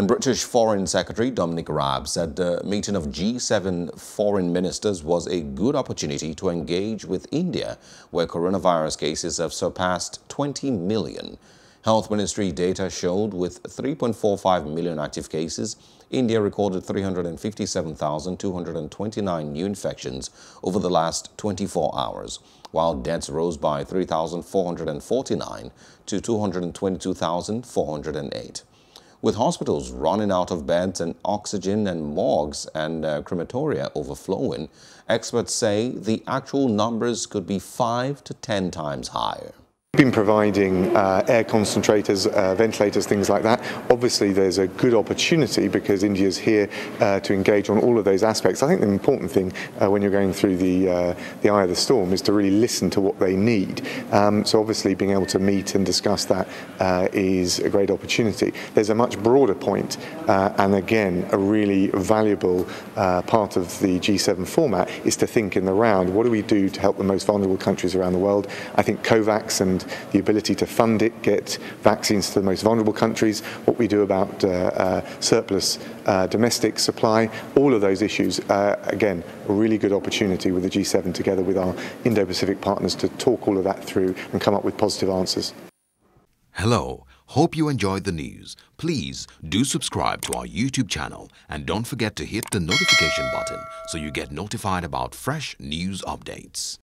And British Foreign Secretary Dominic Raab said the meeting of G7 foreign ministers was a good opportunity to engage with India, where coronavirus cases have surpassed 20 million. Health Ministry data showed with 3.45 million active cases, India recorded 357,229 new infections over the last 24 hours, while deaths rose by 3,449 to 222,408. With hospitals running out of beds and oxygen and morgues and crematoria overflowing, experts say the actual numbers could be 5 to 10 times higher. We've been providing air concentrators, ventilators, things like that. Obviously there's a good opportunity because India's here to engage on all of those aspects. I think the important thing when you're going through the eye of the storm is to really listen to what they need. So obviously being able to meet and discuss that is a great opportunity. There's a much broader point and again a really valuable part of the G7 format is to think in the round. What do we do to help the most vulnerable countries around the world? I think COVAX and the ability to fund it, get vaccines to the most vulnerable countries, what we do about surplus domestic supply, all of those issues, again, a really good opportunity with the G7 together with our Indo-Pacific partners to talk all of that through and come up with positive answers. Hello, hope you enjoyed the news. Please do subscribe to our YouTube channel and don't forget to hit the notification button so you get notified about fresh news updates.